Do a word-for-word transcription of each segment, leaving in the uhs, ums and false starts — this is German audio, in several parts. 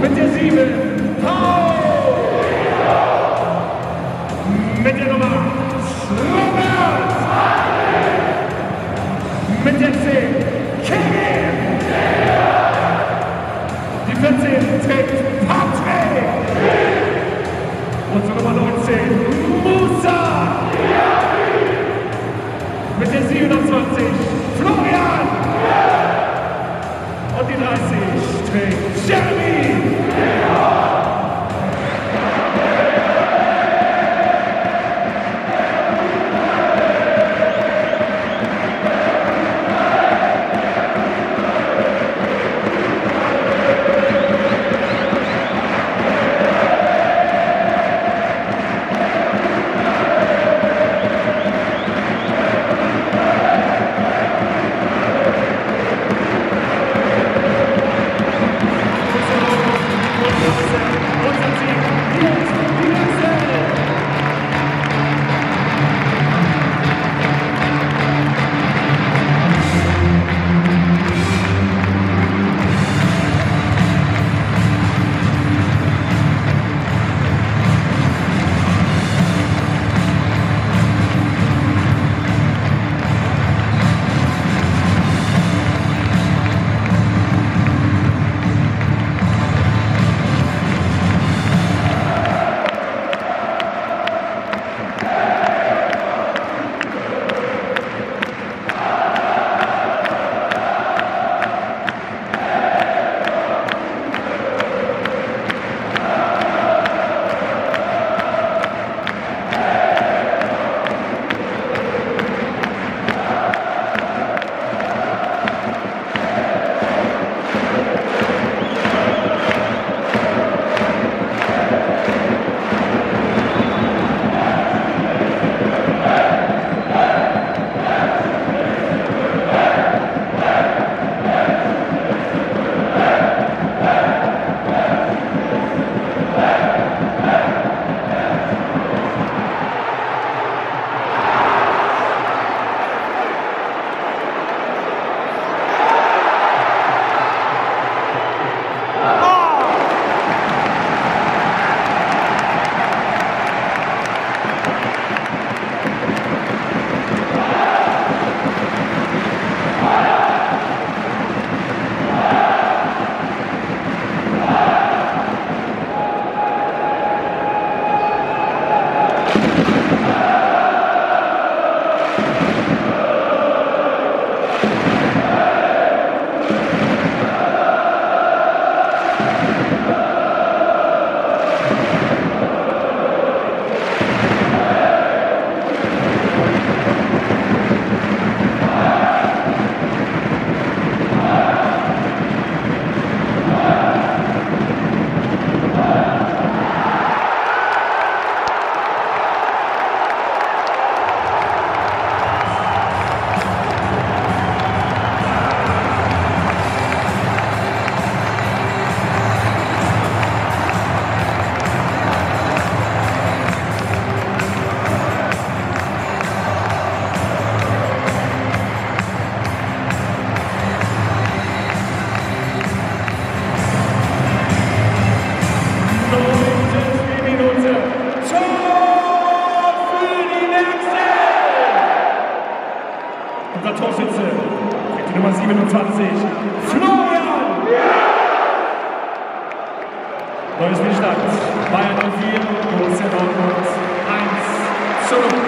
mit der sieben, Paul. Mit der Nummer Robert. Mit der zehn, Kevin. Die vierzehn trägt Patrick. Und zur Nummer neunzehn, Musa. Mit der siebenundzwanzig, Florian. Und die dreißig trägt Jeremy. Torschütze, die Nummer siebenundzwanzig, Florian! Yeah! Neues Mittelstand, Bayern null vier, Borussia Dortmund eins zu null.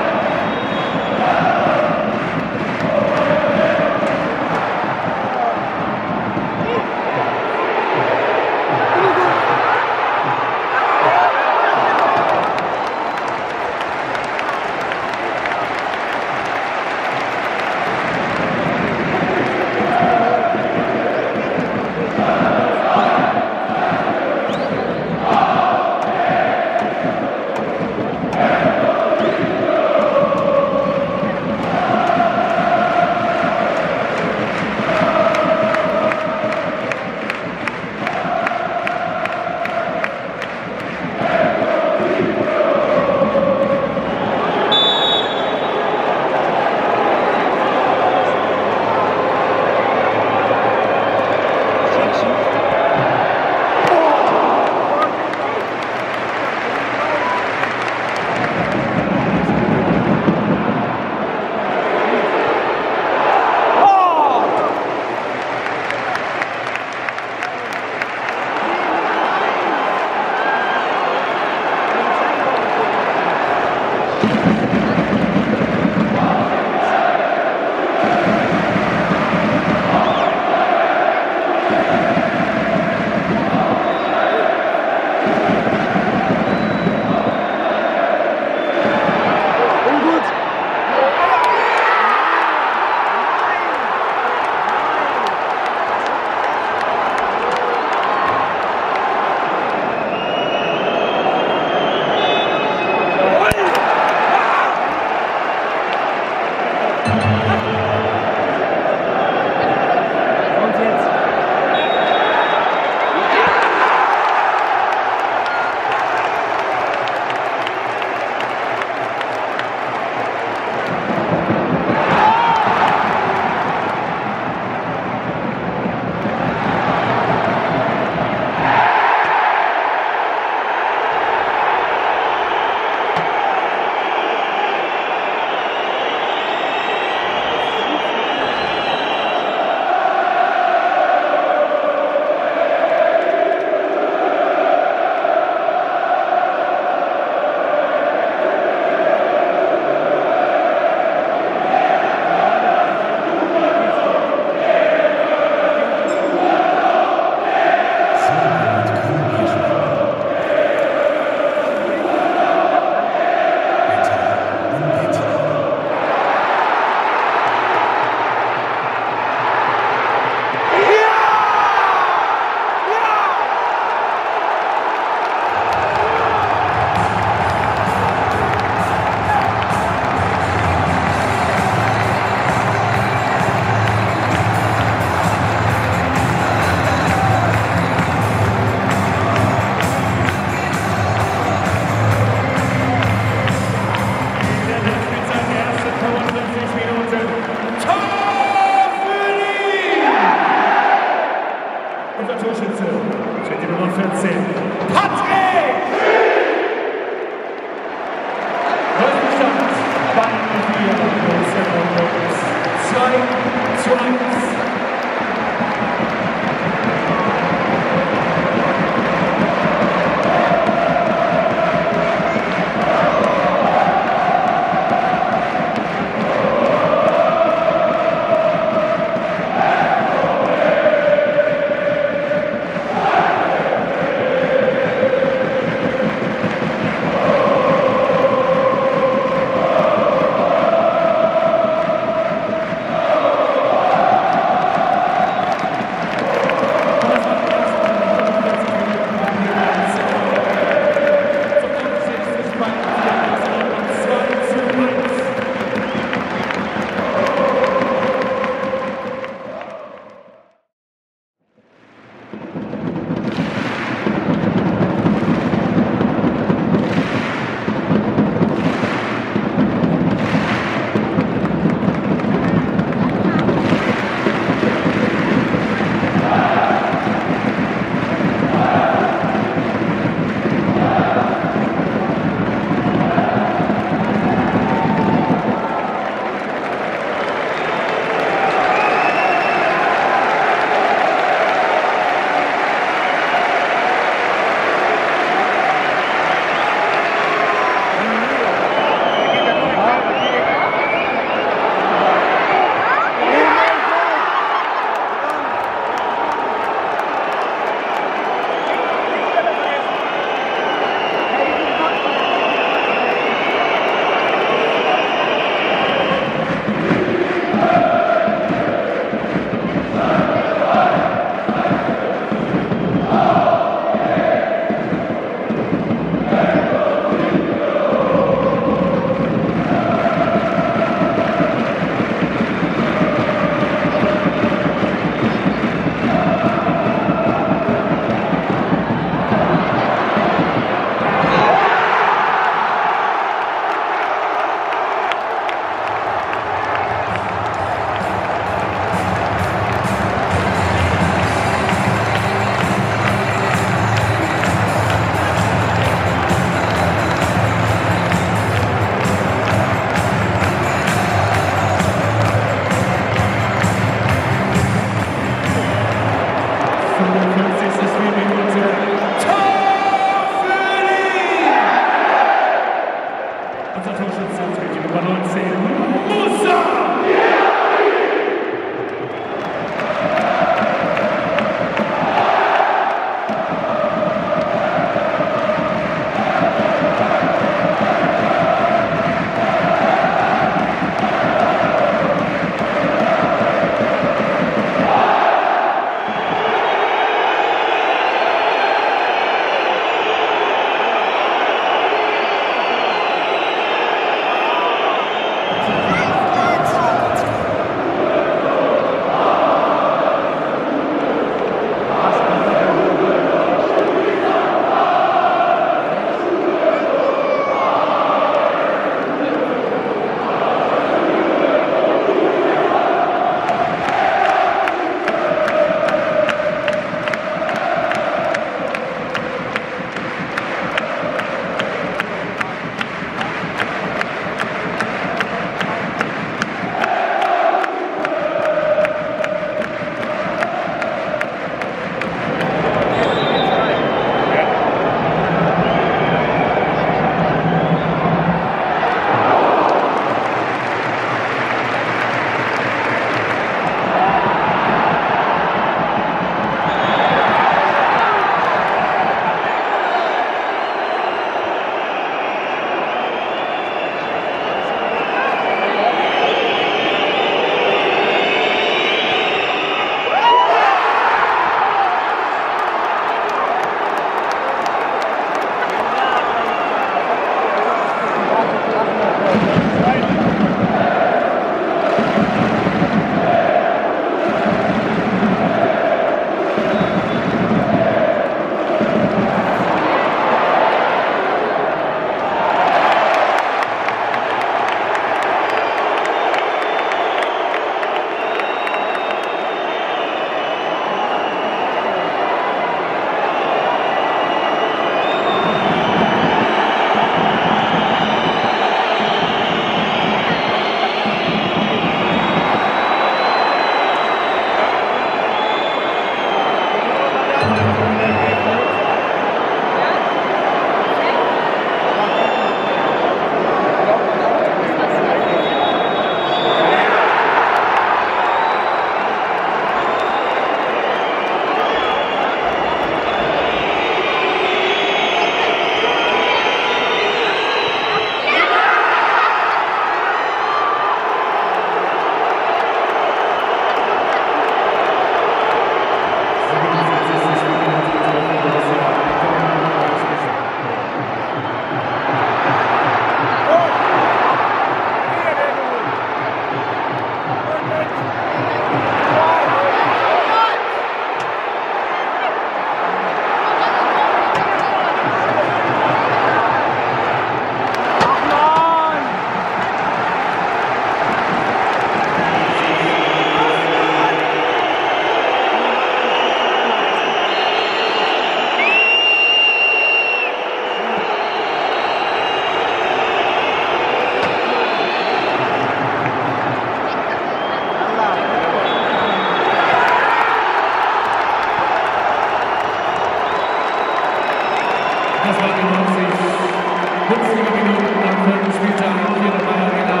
fünfzig Minuten am vierten Spieltag hier in der Bayern Arena.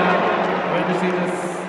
Wenn Sie das